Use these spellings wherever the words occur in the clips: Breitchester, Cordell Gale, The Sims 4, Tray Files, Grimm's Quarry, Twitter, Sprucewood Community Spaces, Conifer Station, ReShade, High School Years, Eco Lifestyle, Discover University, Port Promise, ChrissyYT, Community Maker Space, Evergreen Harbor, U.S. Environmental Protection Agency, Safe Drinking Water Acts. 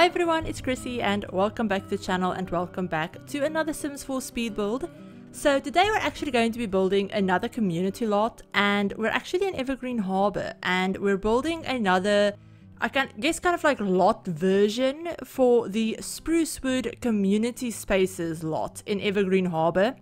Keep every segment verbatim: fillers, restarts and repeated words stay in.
Hi everyone, it's Chrissy and welcome back to the channel and welcome back to another Sims four speed build. So today we're actually going to be building another community lot and we're actually in Evergreen Harbor and we're building another, I can guess kind of like lot version for the Sprucewood Community Spaces lot in Evergreen Harbor.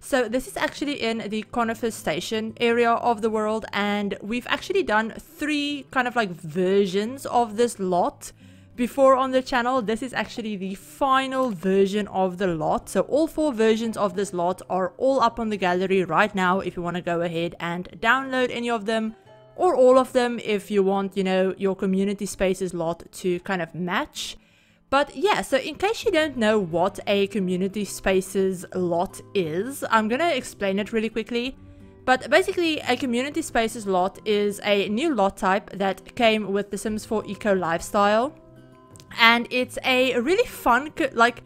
So this is actually in the Conifer Station area of the world and we've actually done three kind of like versions of this lot. Before on the channel, this is actually the final version of the lot. So all four versions of this lot are all up on the gallery right now if you want to go ahead and download any of them or all of them if you want, you know, your community spaces lot to kind of match. But yeah, so in case you don't know what a community spaces lot is, I'm going to explain it really quickly. But basically, a community spaces lot is a new lot type that came with the Sims four Eco Lifestyle. And it's a really fun co like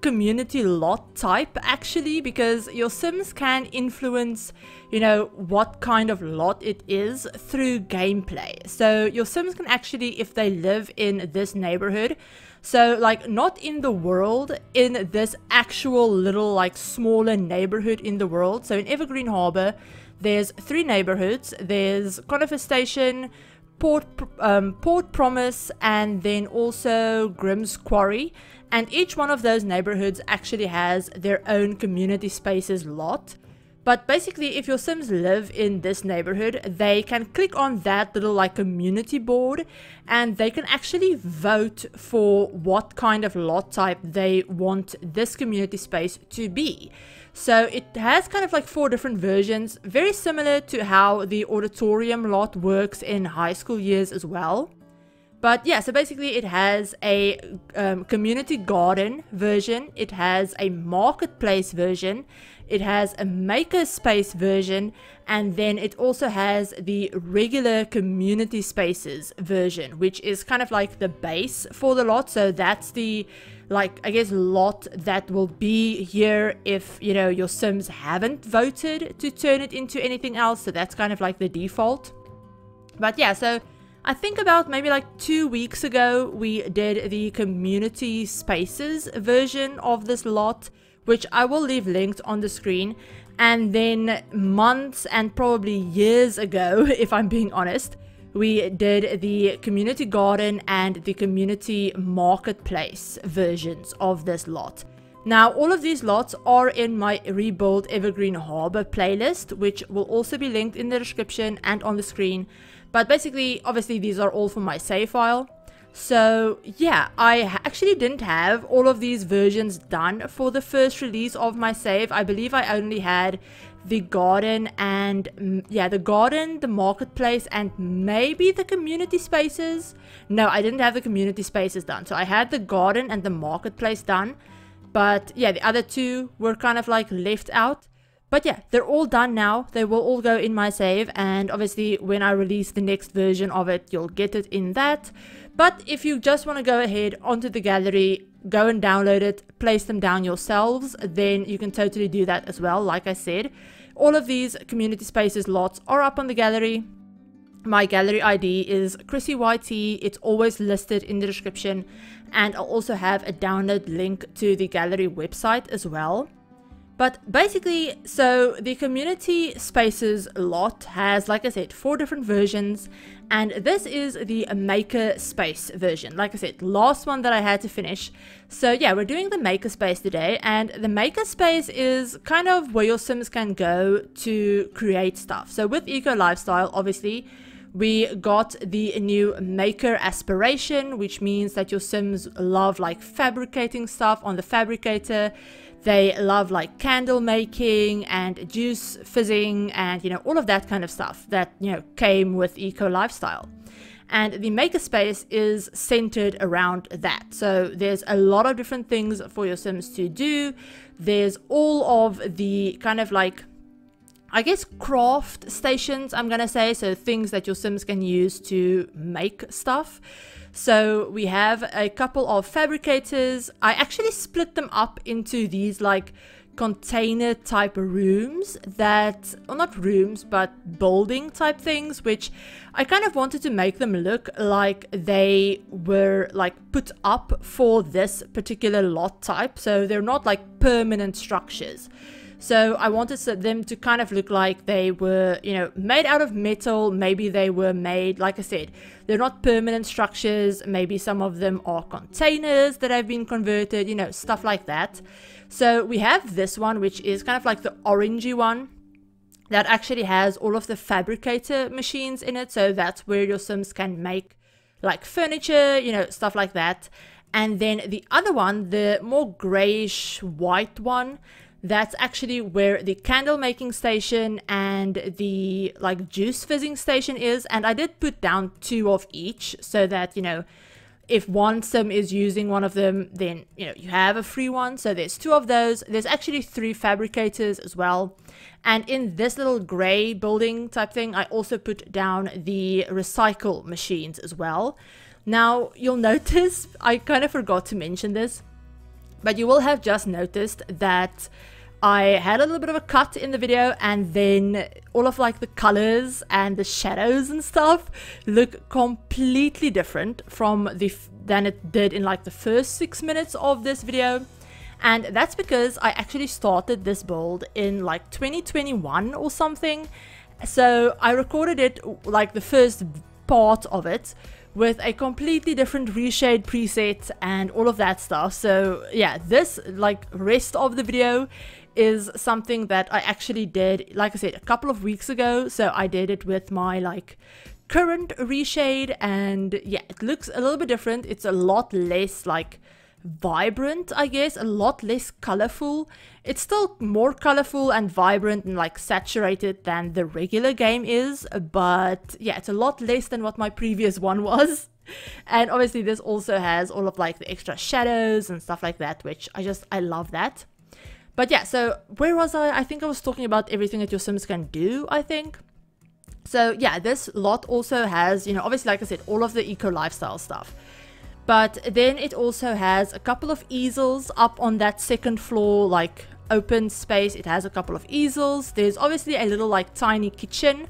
community lot type actually, because your Sims can influence, you know, what kind of lot it is through gameplay. So your Sims can actually, if they live in this neighborhood, so like not in the world, in this actual little like smaller neighborhood in the world. So in Evergreen Harbor, there's three neighborhoods. There's Conifer Station, Port, um, Port Promise, and then also Grimm's Quarry, and each one of those neighborhoods actually has their own community spaces lot. But basically, if your Sims live in this neighborhood, they can click on that little like community board and they can actually vote for what kind of lot type they want this community space to be. So it has kind of like four different versions, very similar to how the auditorium lot works in High School Years as well. But yeah, so basically it has a um, community garden version, it has a marketplace version, it has a makerspace version, and then it also has the regular community spaces version, which is kind of like the base for the lot. So that's the, like, I guess, lot that will be here if, you know, your Sims haven't voted to turn it into anything else. So that's kind of like the default. But yeah, so I think about maybe like two weeks ago, we did the community spaces version of this lot, which I will leave linked on the screen. And then months and probably years ago, if I'm being honest, we did the community garden and the community marketplace versions of this lot. Now, all of these lots are in my Rebuild Evergreen Harbor playlist, which will also be linked in the description and on the screen. But basically, obviously, these are all from my save file. So yeah, I actually didn't have all of these versions done for the first release of my save. I believe I only had the garden and, yeah, the garden, the marketplace, and maybe the community spaces. No, I didn't have the community spaces done. So I had the garden and the marketplace done. But yeah, the other two were kind of like left out. But yeah, they're all done now. They will all go in my save. And obviously, when I release the next version of it, you'll get it in that. But if you just want to go ahead onto the gallery, go and download it, place them down yourselves, then you can totally do that as well. Like I said, all of these community spaces lots are up on the gallery. My gallery I D is Chrissy Y T. It's always listed in the description, and I'll also have a download link to the gallery website as well. But basically, so the community spaces lot has, like I said, four different versions, and this is the maker space version. Like I said, last one that I had to finish. So yeah, we're doing the maker space today, and the maker space is kind of where your Sims can go to create stuff. So with Eco Lifestyle, obviously, we got the new maker aspiration, which means that your Sims love like fabricating stuff on the fabricator. They love like candle making and juice fizzing and, you know, all of that kind of stuff that, you know, came with Eco Lifestyle. And the makerspace is centered around that. So there's a lot of different things for your Sims to do. There's all of the kind of like, I guess, craft stations, I'm gonna say, so things that your Sims can use to make stuff. So we have a couple of fabricators. I actually split them up into these like container type rooms that, well, not rooms but building type things, which I kind of wanted to make them look like they were like put up for this particular lot type, so they're not like permanent structures. So I wanted them to kind of look like they were, you know, made out of metal. Maybe they were made, like I said, they're not permanent structures. Maybe some of them are containers that have been converted, you know, stuff like that. So we have this one, which is kind of like the orangey one that actually has all of the fabricator machines in it. So that's where your Sims can make like furniture, you know, stuff like that. And then the other one, the more grayish white one, that's actually where the candle making station and the like juice fizzing station is. And I did put down two of each so that, you know, if one Sim is using one of them, then, you know, you have a free one. So there's two of those. There's actually three fabricators as well. And in this little gray building type thing, I also put down the recycle machines as well. Now, you'll notice, I kind of forgot to mention this, but you will have just noticed that I had a little bit of a cut in the video, and then all of like the colors and the shadows and stuff look completely different from the f than it did in like the first six minutes of this video. And that's because I actually started this build in like twenty twenty-one or something. So I recorded it like the first part of it with a completely different reshade preset and all of that stuff. So yeah, this like rest of the video is something that I actually did, like I said, a couple of weeks ago. So I did it with my like current reshade, and yeah, it looks a little bit different. It's a lot less like vibrant, I guess, a lot less colorful. It's still more colorful and vibrant and like saturated than the regular game is, but yeah, it's a lot less than what my previous one was. And obviously this also has all of like the extra shadows and stuff like that, which I just I love that. But yeah, so where was I? I think I was talking about everything that your Sims can do, I think. So yeah, this lot also has, you know, obviously like I said, all of the eco lifestyle stuff. But then it also has a couple of easels up on that second floor, like open space. It has a couple of easels. There's obviously a little like tiny kitchen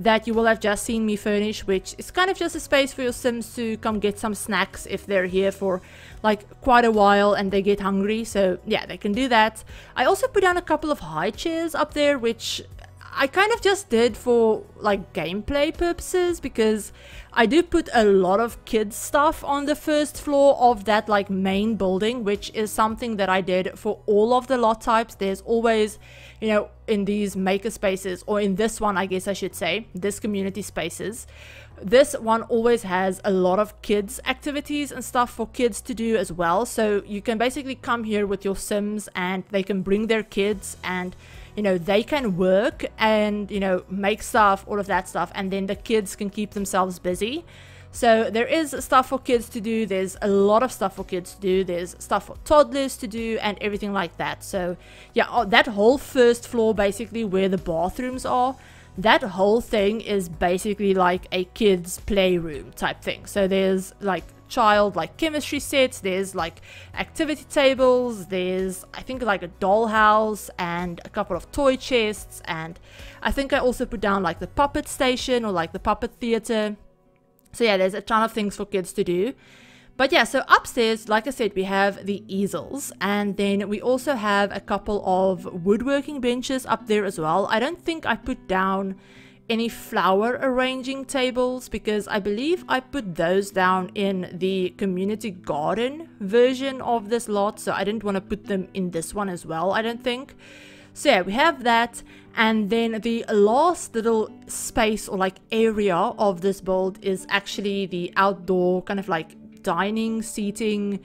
that you will have just seen me furnish, which is kind of just a space for your Sims to come get some snacks if they're here for like quite a while and they get hungry. So yeah, they can do that. I also put down a couple of high chairs up there, which I kind of just did for like gameplay purposes, because I do put a lot of kids stuff on the first floor of that like main building, which is something that I did for all of the lot types. There's always, you know, in these maker spaces, or in this one I guess I should say, this community spaces, this one always has a lot of kids activities and stuff for kids to do as well. So you can basically come here with your Sims and they can bring their kids, and you know, they can work and, you know, make stuff, all of that stuff, and then the kids can keep themselves busy. So there is stuff for kids to do. There's a lot of stuff for kids to do. There's stuff for toddlers to do and everything like that. So yeah, that whole first floor, basically where the bathrooms are, that whole thing is basically like a kids playroom type thing. So there's like child like chemistry sets, there's like activity tables, there's I think like a dollhouse and a couple of toy chests, and I think I also put down like the puppet station or like the puppet theater. So yeah, there's a ton of things for kids to do. But yeah, so upstairs, like I said, we have the easels, and then we also have a couple of woodworking benches up there as well. I don't think I put down any flower arranging tables, because I believe I put those down in the community garden version of this lot, so I didn't want to put them in this one as well, I don't think. So yeah, we have that. And then the last little space or like area of this build is actually the outdoor kind of like dining, seating,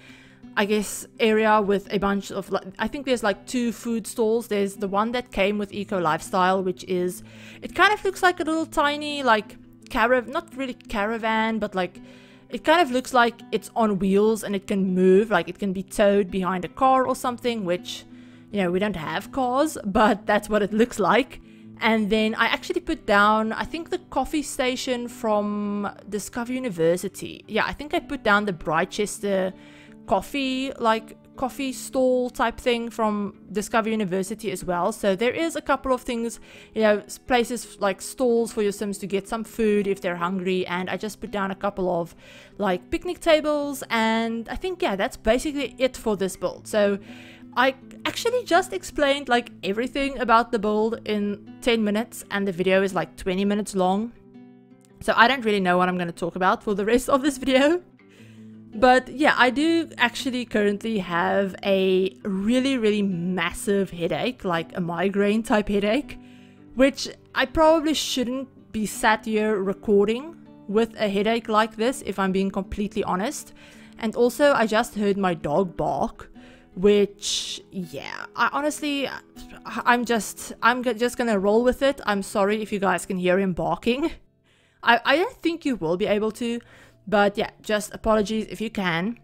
I guess, area with a bunch of like, I think there's like two food stalls. There's the one that came with Eco Lifestyle, which is, it kind of looks like a little tiny like caravan, not really caravan, but like it kind of looks like it's on wheels and it can move, like it can be towed behind a car or something, which, you know, we don't have cars, but that's what it looks like. And then I actually put down, I think, the coffee station from Discover University. Yeah, I think I put down the Breitchester coffee like coffee stall type thing from Discover University as well. So there is a couple of things, you know, places like stalls for your Sims to get some food if they're hungry. And I just put down a couple of like picnic tables, and I think, yeah, that's basically it for this build. So I actually just explained like everything about the build in ten minutes, and the video is like twenty minutes long. So I don't really know what I'm going to talk about for the rest of this video. But yeah, I do actually currently have a really, really massive headache, like a migraine type headache, which I probably shouldn't be sat here recording with a headache like this, if I'm being completely honest. And also, I just heard my dog bark, which, yeah, I honestly, I'm just, I'm just gonna roll with it. I'm sorry if you guys can hear him barking. I, I don't think you will be able to. But yeah, just apologies if you can.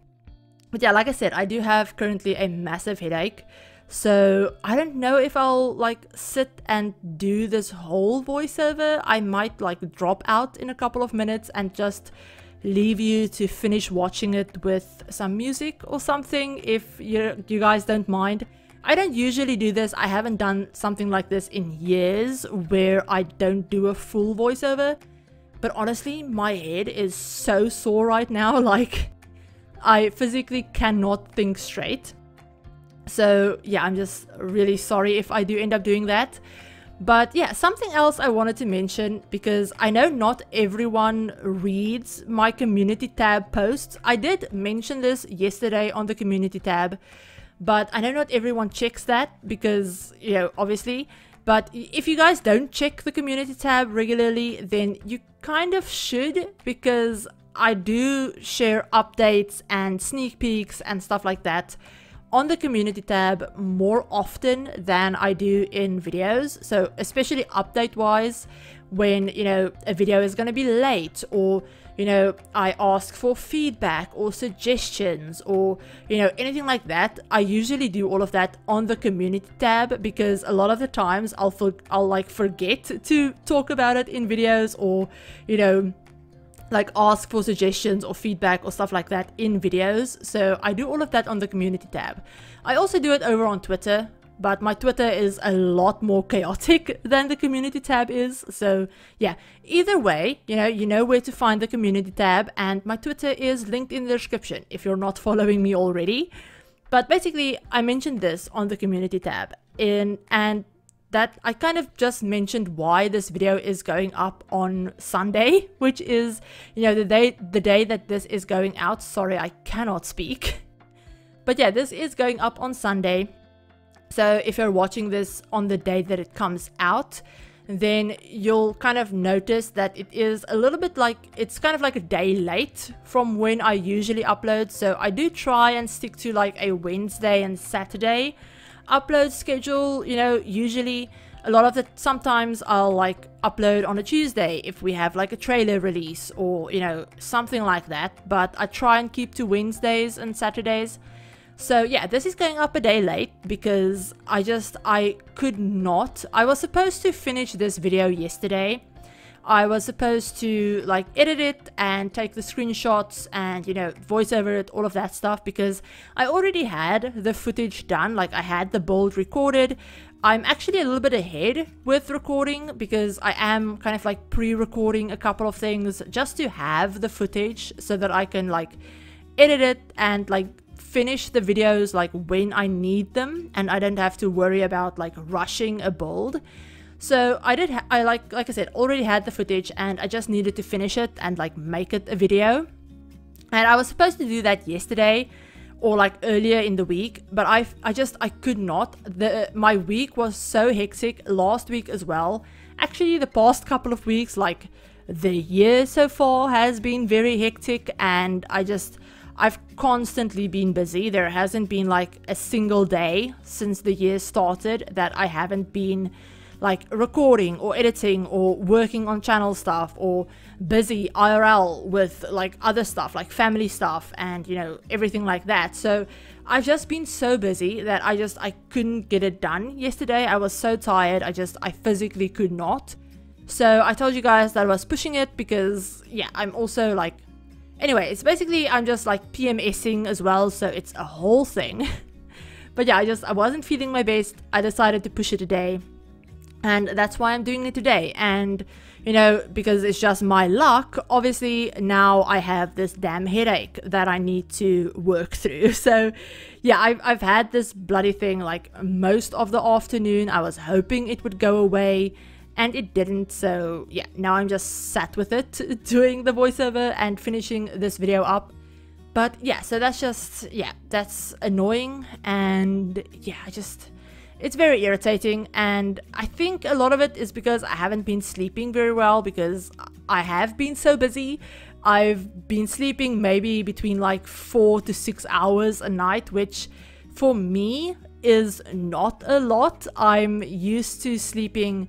But yeah, like I said, I do have currently a massive headache. So I don't know if I'll like sit and do this whole voiceover. I might like drop out in a couple of minutes and just leave you to finish watching it with some music or something, if you you guys don't mind. I don't usually do this. I haven't done something like this in years where I don't do a full voiceover. But honestly, my head is so sore right now, like, I physically cannot think straight. So yeah, I'm just really sorry if I do end up doing that. But yeah, something else I wanted to mention, because I know not everyone reads my community tab posts. I did mention this yesterday on the community tab, but I know not everyone checks that because, you know, obviously. But if you guys don't check the community tab regularly, then you kind of should, because I do share updates and sneak peeks and stuff like that on the community tab more often than I do in videos. So especially update wise, when, you know, a video is going to be late, or, you know, I ask for feedback or suggestions, or, you know, anything like that. I usually do all of that on the community tab, because a lot of the times I'll, I'll like forget to talk about it in videos, or, you know, like ask for suggestions or feedback or stuff like that in videos. So I do all of that on the community tab. I also do it over on Twitter, but my Twitter is a lot more chaotic than the community tab is. So yeah, either way, you know, you know where to find the community tab, and my Twitter is linked in the description if you're not following me already. But basically, I mentioned this on the community tab, in and that I kind of just mentioned why this video is going up on Sunday, which is, you know, the day the day that this is going out. Sorry, I cannot speak. But yeah, this is going up on Sunday. So if you're watching this on the day that it comes out, then you'll kind of notice that it is a little bit like, it's kind of like a day late from when I usually upload. So I do try and stick to like a Wednesday and Saturday upload schedule. You know, usually a lot of the sometimes I'll like upload on a Tuesday if we have like a trailer release, or, you know, something like that. But I try and keep to Wednesdays and Saturdays. So yeah, this is going up a day late because I just, I could not, I was supposed to finish this video yesterday. I was supposed to like edit it and take the screenshots and, you know, voice over it, all of that stuff, because I already had the footage done. Like, I had the build recorded. I'm actually a little bit ahead with recording, because I am kind of like pre-recording a couple of things just to have the footage so that I can like edit it and like finish the videos like when I need them, and I don't have to worry about like rushing a build. So I did ha I like like I said, already had the footage, and I just needed to finish it and like make it a video. And I was supposed to do that yesterday or like earlier in the week, but I I just I could not. The my week was so hectic last week as well. Actually, the past couple of weeks, like the year so far, has been very hectic, and I just I've constantly been busy. There hasn't been like a single day since the year started that I haven't been like recording or editing or working on channel stuff, or busy I R L with like other stuff, like family stuff and, you know, everything like that. So I've just been so busy that I just I couldn't get it done yesterday. I was so tired. I just I physically could not. So I told you guys that I was pushing it because, yeah, I'm also like Anyway, it's basically I'm just like PMSing as well, so it's a whole thing. But yeah, I just I wasn't feeling my best. I decided to push it today, and that's why I'm doing it today. And you know, because it's just my luck, obviously now I have this damn headache that I need to work through. So yeah, I've, I've had this bloody thing like most of the afternoon. I was hoping it would go away and it didn't. So yeah, now I'm just sat with it, doing the voiceover and finishing this video up. But yeah, so that's just, yeah, that's annoying. And yeah, I just... it's very irritating, and I think a lot of it is because I haven't been sleeping very well because I have been so busy. I've been sleeping maybe between like four to six hours a night, which for me is not a lot. I'm used to sleeping,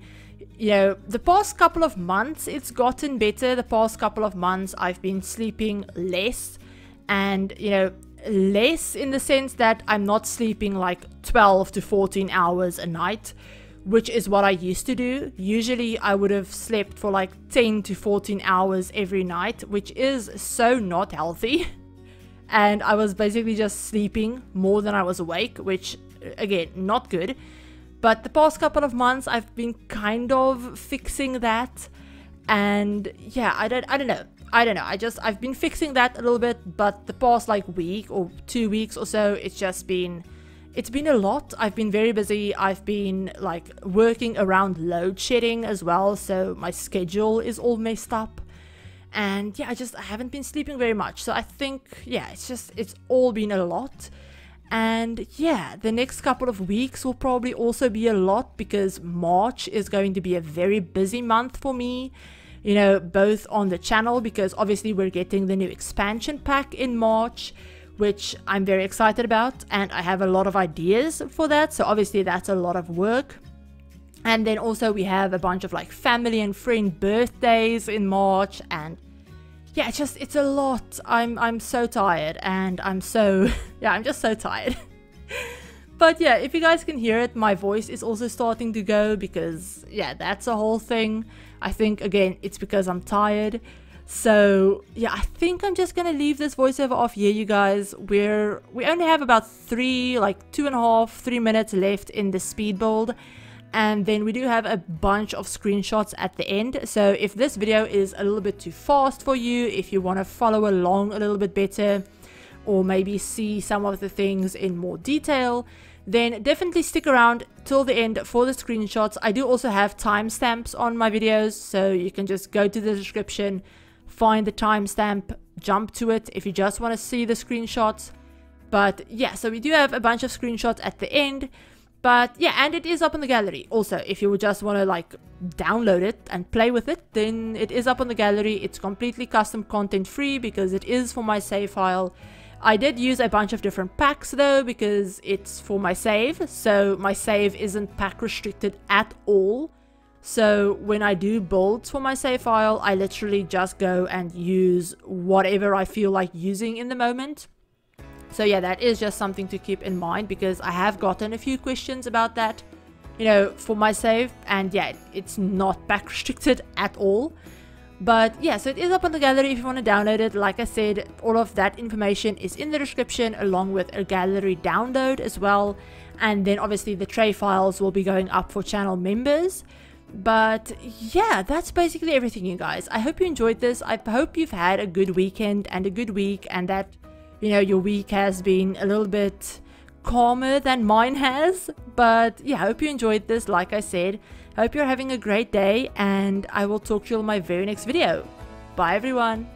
you know, the past couple of months it's gotten better. The past couple of months I've been sleeping less, and you know, less in the sense that I'm not sleeping like twelve to fourteen hours a night, which is what I used to do. Usually I would have slept for like ten to fourteen hours every night, which is so not healthy. And I was basically just sleeping more than I was awake, which again, not good. But the past couple of months I've been kind of fixing that, and yeah, I don't I don't know I don't know, I just, I've been fixing that a little bit, but the past like week or two weeks or so, it's just been, it's been a lot. I've been very busy. I've been like working around load shedding as well, so my schedule is all messed up. And yeah, I just, I haven't been sleeping very much. So I think, yeah, it's just, it's all been a lot. And yeah, the next couple of weeks will probably also be a lot because March is going to be a very busy month for me. You know, both on the channel, because obviously we're getting the new expansion pack in March, which I'm very excited about, and I have a lot of ideas for that, so obviously that's a lot of work. And then also we have a bunch of like family and friend birthdays in March, and yeah, it's just, it's a lot. I'm, I'm so tired, and I'm so, yeah, I'm just so tired. But yeah, if you guys can hear it, my voice is also starting to go, because yeah, that's a whole thing. I think, again, it's because I'm tired. So, yeah, I think I'm just going to leave this voiceover off here, you guys. We're, we only have about three, like two and a half, three minutes left in the speed build. And then we do have a bunch of screenshots at the end. So, if this video is a little bit too fast for you, if you want to follow along a little bit better, or maybe see some of the things in more detail, then definitely stick around till the end for the screenshots. I do also have timestamps on my videos, so you can just go to the description, find the timestamp, jump to it if you just want to see the screenshots. But yeah, so we do have a bunch of screenshots at the end. But yeah, and it is up on the gallery also. If you would just want to like download it and play with it, then it is up on the gallery. It's completely custom content free because it is for my save file. I did use a bunch of different packs though, because it's for my save, so my save isn't pack restricted at all. So when I do builds for my save file, I literally just go and use whatever I feel like using in the moment. So yeah, that is just something to keep in mind, because I have gotten a few questions about that, you know, for my save, and yeah, it's not pack restricted at all. But yeah, so it is up on the gallery if you want to download it. Like I said, all of that information is in the description, along with a gallery download as well. And then obviously the tray files will be going up for channel members. But yeah, that's basically everything, you guys. I hope you enjoyed this. I hope you've had a good weekend and a good week, and that, you know, your week has been a little bit calmer than mine has. But yeah, I hope you enjoyed this. Like I said, hope you're having a great day, and I will talk to you in my very next video. Bye everyone.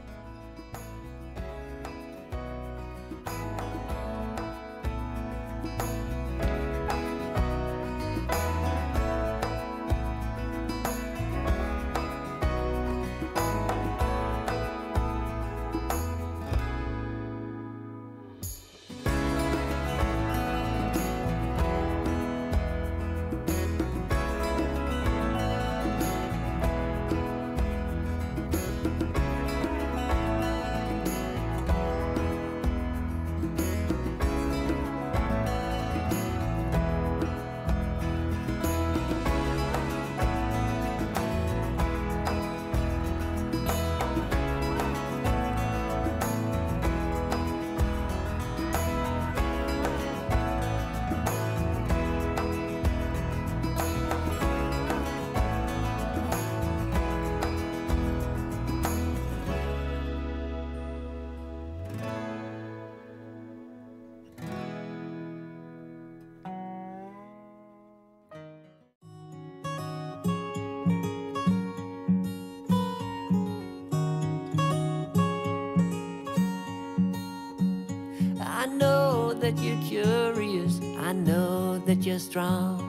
that you're curious, I know that you're strong,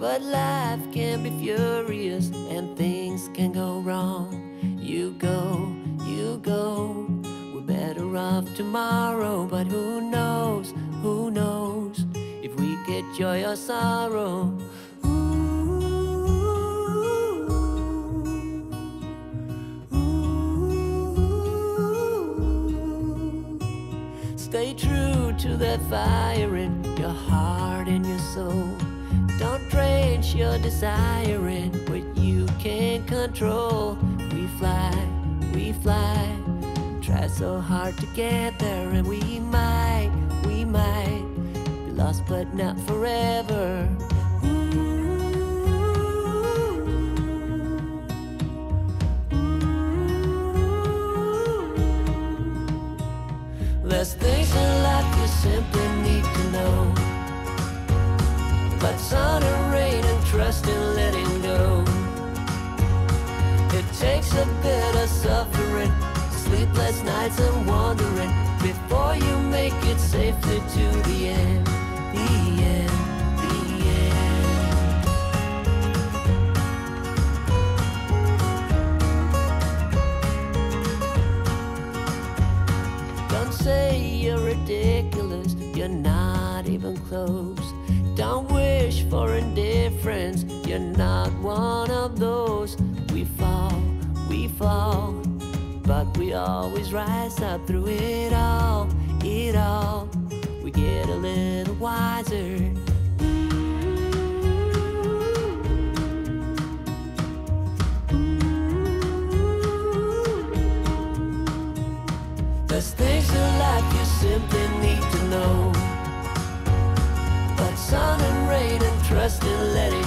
but life can be furious and things can go wrong. You go, you go, we're better off tomorrow, but who knows, who knows, if we get joy or sorrow. Stay true to that fire in your heart and your soul. Don't drench your desire in what you can't control. We fly, we fly, try so hard to get there, and we might, we might be lost but not forever. There's things in life you simply need to know, but sun and rain and trust in letting go. It takes a bit of suffering, sleepless nights and wandering, before you make it safely to the end, the end, the end. Don't say you're ridiculous, you're not even close. Don't wish for indifference, you're not one of those. We fall, we fall, but we always rise up through it all, it all. We get a little wiser. There's things in life you simply need to know, but sun and rain and trust in letting